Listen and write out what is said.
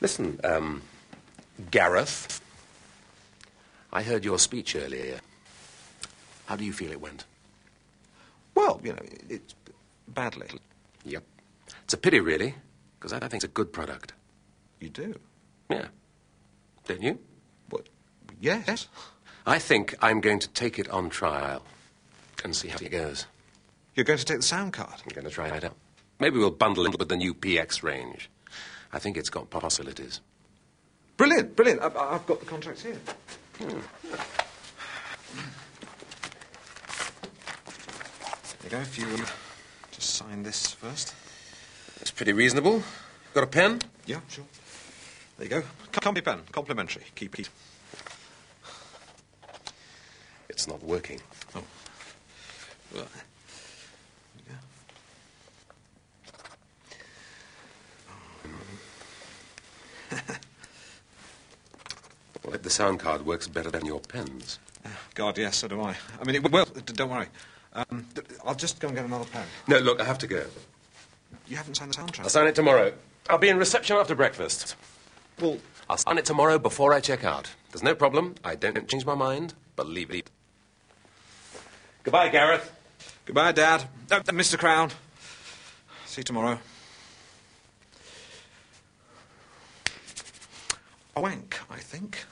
Listen, Gareth, I heard your speech earlier. How do you feel it went? Well, you know, it's badly. Yep. It's a pity, really, because I think it's a good product. You do? Yeah. Don't you? What? Yes. I think I'm going to take it on trial and see how it goes. You're going to take the sound card? I'm going to try it out. Maybe we'll bundle it with the new PX range. I think it's got possibilities. Brilliant, brilliant. I've got the contracts here. There you go, if you just sign this first. It's pretty reasonable. Got a pen? Yeah, sure. There you go. Comfy pen, complimentary. Keep. It's not working. Oh. Well. Well, the sound card works better than your pens. God, yes, so do I. I mean, well, don't worry. I'll just go and get another pen. No, look, I have to go. You haven't signed the soundtrack. I'll sign it tomorrow. I'll be in reception after breakfast. Well, I'll sign it tomorrow before I check out. There's no problem. I don't change my mind. Believe it. Goodbye, Gareth. Goodbye, Dad. Mr. Crown. See you tomorrow. A wank, I think.